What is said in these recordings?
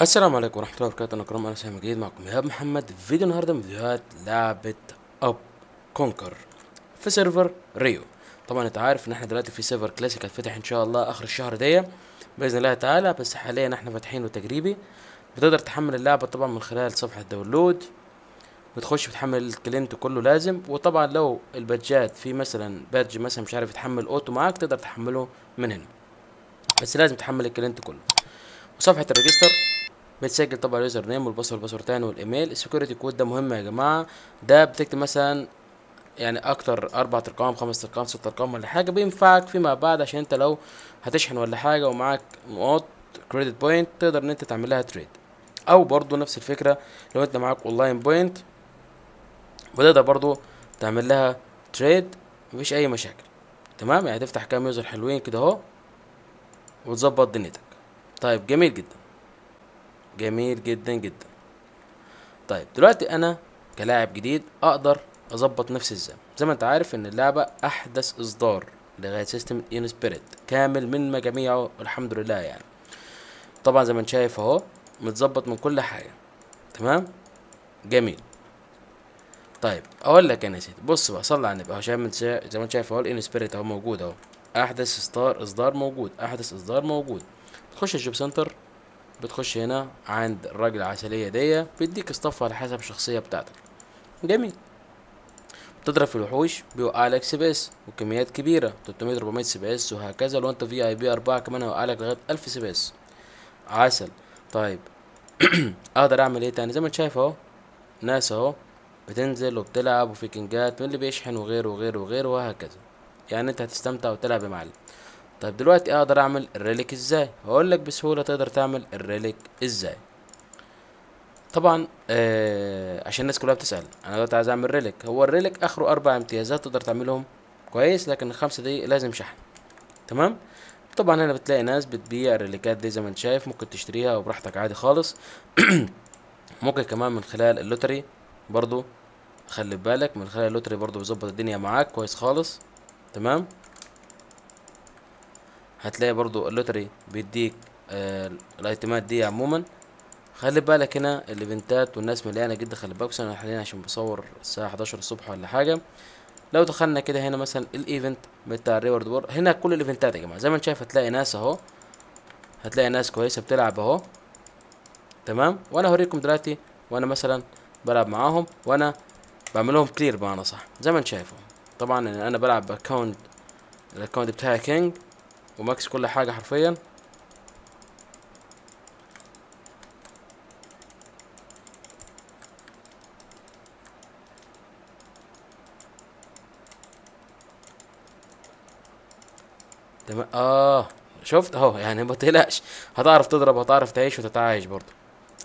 السلام عليكم ورحمه الله وبركاته. انا كرم، انا سامع جديد معكم ايهاب محمد. فيديو النهارده من فيديوهات لعبه اب كونكر في سيرفر ريو. طبعا انت عارف ان احنا دلوقتي في سيرفر كلاسيك هتفتح ان شاء الله اخر الشهر دي باذن الله تعالى، بس حاليا احنا فاتحينه تجريبي. بتقدر تحمل اللعبه طبعا من خلال صفحه داونلود، بتخش بتحمل الكلينت كله لازم. وطبعا لو البادجات في مثلا بادج مثلا مش عارف يتحمل اوتو معاك تقدر تحمله من هنا، بس لازم تحمل الكلينت كله. وصفحه الريجستر بتسجل طبعا اليوزر نيم والباسورد تاني والايميل. السكيورتي كود ده مهم يا جماعه، ده بتكتب مثلا يعني اكتر 4 ارقام 5 ارقام 6 ارقام ولا حاجه بينفعك فيما بعد، عشان انت لو هتشحن ولا حاجه ومعاك نقاط كريدت بوينت تقدر ان انت تعمل لها تريد، او برضو نفس الفكره لو انت معاك اونلاين بوينت بتقدر برضو تعمل لها تريد، مفيش اي مشاكل. تمام، يعني هتفتح كام يوزر حلوين كده اهو وتظبط دنيتك. طيب جميل جدا جميل جدا جدا. طيب دلوقتي انا كلاعب جديد اقدر اظبط نفسي ازاي؟ زي ما انت عارف ان اللعبه احدث اصدار لغايه سيستم ان سبيريت كامل من مجاميعه الحمد لله. يعني طبعا زي ما انت شايف اهو متظبط من كل حاجه تمام جميل. طيب اقول لك يا سيدي، بص بقى صلي على النبي اهو، زي ما انت شايف اهو الان سبيريت اهو موجود اهو، احدث اصدار موجود، احدث اصدار موجود. تخش الجوب سنتر، بتخش هنا عند الراجل العسلية دي بيديك اصطف على حسب الشخصية بتاعتك. جميل، بتضرب في الوحوش بيوقع لك سي بي اس وكميات كبيرة 300 400 سي بي اس وهكذا. لو انت في اي بي 4 كمان هيوقع لك لغاية 1000 سي بي اس عسل. طيب اقدر اعمل ايه تاني؟ زي ما انت شايف اهو ناس اهو بتنزل وبتلعب وفي كينجات من اللي بيشحن وغيره وغيره وغيره وهكذا، يعني انت هتستمتع وتلعب يا معلم. طيب دلوقتي اقدر اعمل الريليك ازاي؟ هقول لك بسهوله تقدر تعمل الريليك ازاي. طبعا عشان الناس كلها بتسال انا دلوقتي عايز اعمل ريليك. هو الريليك اخره 4 امتيازات تقدر تعملهم كويس، لكن ال5 دي لازم شحن. تمام، طبعا هنا بتلاقي ناس بتبيع الريليكات دي زي ما انت شايف، ممكن تشتريها وبراحتك عادي خالص. ممكن كمان من خلال اللوتري برضو، خلي بالك من خلال اللوتري برضو بيظبط الدنيا معاك كويس خالص. تمام، هتلاقي برضو اللوتري بيديك الايتمات دي عموما. خلي بالك هنا الايفنتات والناس مليانه جدا، خلي بالك انا حاليا عشان بصور الساعه 11 الصبح ولا حاجه. لو دخلنا كده هنا مثلا الايفنت بتاع الريورد وور، هنا كل الايفنتات يا جماعه زي ما انت شايف هتلاقي ناس اهو، هتلاقي ناس كويسه بتلعب اهو. تمام، وانا هوريكم دلوقتي وانا مثلا بلعب معاهم وانا بعملهم كلير بمعنى صح زي ما انت شايفهم. طبعا انا بلعب باكونت، الاكونت بتاعي كينج وماكس كل حاجة حرفيا. تمام، شفت اهو، يعني ما تقلقش هتعرف تضرب هتعرف تعيش وتتعايش برضه.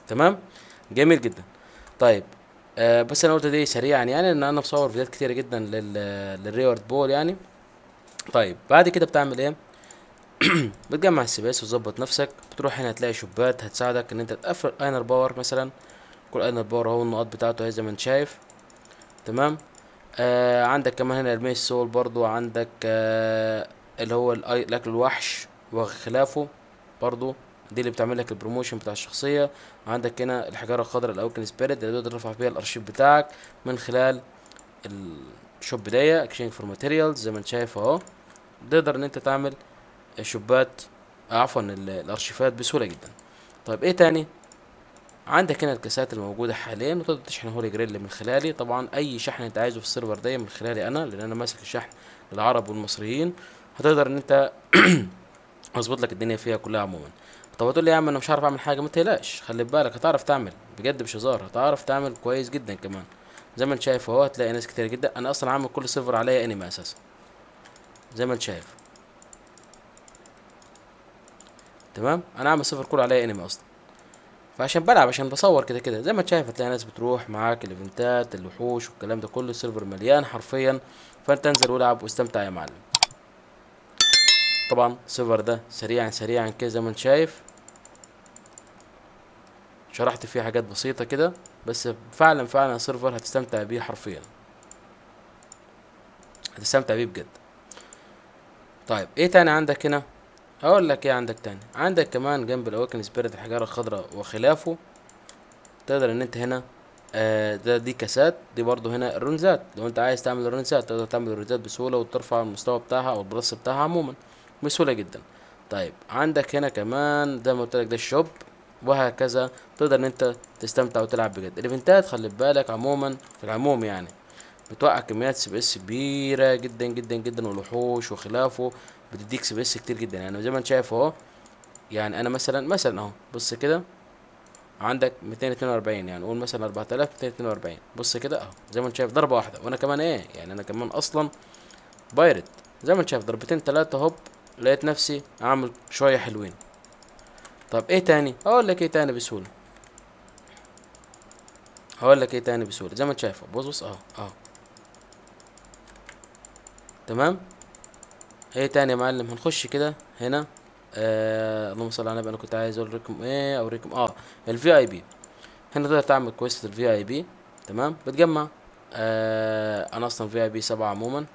تمام جميل جدا. طيب بس انا قلت دي سريعا يعني ان انا مصور فيديوهات كتيرة جدا للريورد بول يعني. طيب بعد كده بتعمل ايه؟ بتجمع السباس وتظبط نفسك، بتروح هنا هتلاقي شوبات هتساعدك ان انت تقفل اينر باور مثلا. كل اينر باور اهو النقاط بتاعته اهي زي ما انت شايف. تمام، عندك كمان هنا الميس سول برضو، عندك اللي هو الاكل الوحش وخلافه برضو، دي اللي بتعمل لك البروموشن بتاع الشخصيه. عندك هنا الحجاره الخضراء الاوكن سبيريت اللي تقدر ترفع بيها الارشيف بتاعك من خلال الشوب دي. اكشينج فور ماتيريالز زي ما انت شايف اهو، تقدر ان انت تعمل الشبات عفوا الارشيفات بسهوله جدا. طيب ايه تاني؟ عندك هنا الكاسات الموجوده حاليا وتقدر تشحن هولي جريل من خلالي. طبعا اي شحن انت عايزه في السيرفر ده من خلالي انا، لان انا ماسك الشحن للعرب والمصريين، هتقدر ان انت اظبط لك الدنيا فيها كلها عموما. طب هتقول لي يا عم انا مش عارف اعمل حاجه، ما تقلقش خلي بالك هتعرف تعمل، بجد مش هزار هتعرف تعمل كويس جدا. كمان زي ما انت شايف اهو هتلاقي ناس كتير جدا، انا اصلا عامل كل سيرفر عليا انمي اساسا زي ما انت شايف. تمام، انا عامل سيرفر كله عليا انمي اصلا، فعشان بلعب عشان بصور كده كده زي ما انت شايف. هتلاقي ناس بتروح معاك الايفنتات الوحوش والكلام ده كله، السيرفر مليان حرفيا، فانت انزل والعب واستمتع يا معلم. طبعا السيرفر ده سريعا سريعا كده زي ما انت شايف، شرحت فيه حاجات بسيطه كده بس فعلا فعلا سيرفر هتستمتع بيه حرفيا، هتستمتع بيه بجد. طيب ايه تاني عندك هنا؟ هقول لك ايه عندك تاني. عندك كمان جنب الاوكن سبيريت الحجاره الخضراء وخلافه، تقدر ان انت هنا دي كاسات، دي برضو هنا الرونزات. لو انت عايز تعمل الرونزات تقدر تعمل الرونزات بسهوله وترفع المستوى بتاعها او البلس بتاعها عموما بسهوله جدا. طيب عندك هنا كمان زي ما قلت لك ده الشوب، وهكذا تقدر ان انت تستمتع وتلعب بجد. الايفنتات خلي بالك عموما في العموم يعني بتوقع كميات سي بي اس كبيره جدا جدا جدا، والوحوش وخلافه بتديك سي بي اس كتير جدا. يعني زي ما انت شايف اهو، يعني انا مثلا اهو بص كده عندك 242، يعني قول مثلا 4242، بص كده اهو زي ما انت شايف ضربه واحده. وانا كمان ايه يعني انا كمان اصلا بايرت، زي ما انت شايف ضربتين ثلاثه هوب لقيت نفسي اعمل شويه حلوين. طب ايه تاني اقول لك، ايه تاني بسهوله زي ما انت شايفه بص اهو تمام. ايه تاني يا معلم، هنخش كده هنا اللهم صل على النبي. انا كنت عايز اوريكم ايه، الفي اي بي. هنا تقدر تعمل كويست الفي اي بي تمام، بتجمع انا اصلا في اي بي 7 عموما.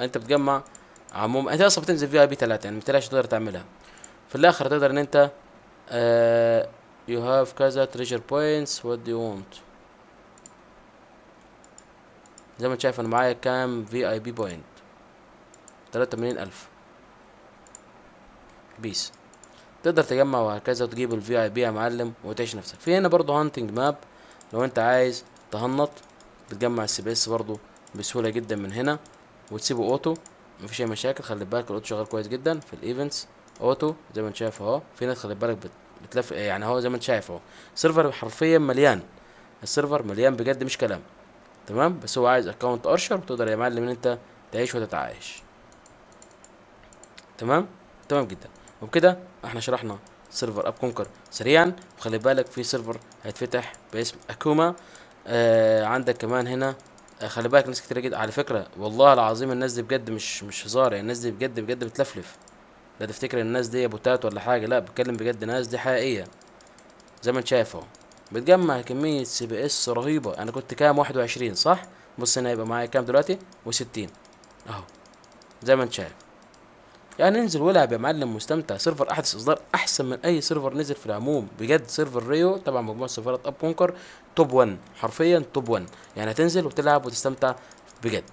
انت بتجمع عموما، انت اصلا بتنزل في اي بي 3، يعني متلاش تقدر تعملها في الاخر. تقدر ان انت يو هاف كذا تريجر بوينتس وات دو يو وانت. زي ما انت شايف انا معايا كام في اي بي بوينت، 83000 بيس. تقدر تجمع وهكذا وتجيب الفي اي بي يا معلم وتعيش نفسك. في هنا برضو هانتنج ماب، لو انت عايز تهنط بتجمع السي بي اس برضو بسهوله جدا من هنا، وتسيبه اوتو مفيش اي مشاكل. خلي بالك الاوتو شغال كويس جدا في الايفنتس اوتو زي ما انت شايف اهو. في ناس خلي بالك بتلف يعني اهو زي ما انت شايف اهو، السيرفر حرفيا مليان، السيرفر مليان بجد مش كلام تمام. بس هو عايز اكونت ارشر، وتقدر يا معلم ان انت تعيش وتتعايش تمام جدا. وبكده احنا شرحنا سيرفر اب كونكر سريعا. وخلي بالك في سيرفر هيتفتح باسم اكوما. عندك كمان هنا خلي بالك ناس كتير جدا على فكره، والله العظيم الناس دي بجد مش هزار، يعني الناس دي بجد بتلفلف. لا تفتكر الناس دي بوتات ولا حاجه، لا بتكلم بجد، ناس دي حقيقيه زي ما انت شايف اهو. بتجمع كميه سي بي اس رهيبه. انا كنت كام 21 صح؟ بص هنا يبقى معايا كام دلوقتي، و60 اهو زي ما انت شايف. يعني انزل والعب يا معلم مستمتع. سيرفر احدث اصدار احسن من اي سيرفر نزل في العموم بجد. سيرفر ريو تبع مجموعه سيرفرات اب كونكر توب 1 حرفيا، توب 1 يعني هتنزل وتلعب وتستمتع بجد.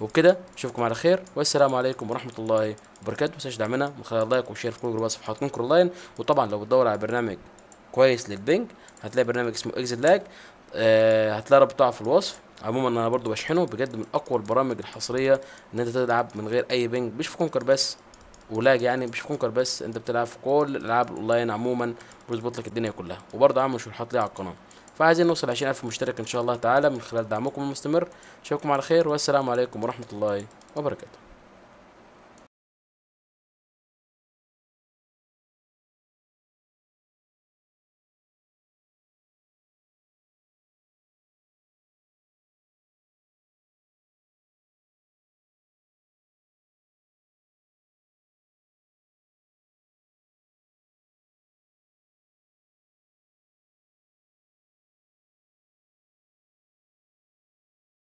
وبكده اشوفكم على خير، والسلام عليكم ورحمه الله وبركاته. ما تنساش تدعمنا من خلال لايك وشير في كل جروبات صفحات كونكر اونلاين. وطبعا لو بتدور على برنامج كويس للبنج هتلاقي برنامج اسمه اكزيت لاج، هتلاقي رابطه في الوصف. عموما انا برضو بشحنه بجد، من اقوى البرامج الحصريه ان انت تلعب من غير اي بنج، مش في كونكر بس ولاج، يعني مش في كونكر بس، انت بتلعب في كل الالعاب الاونلاين عموما بيظبط لك الدنيا كلها. وبرضه عامل شروحات ليها على القناه، فعايزين نوصل 20000 مشترك ان شاء الله تعالى من خلال دعمكم المستمر. اشوفكم على خير، والسلام عليكم ورحمه الله وبركاته.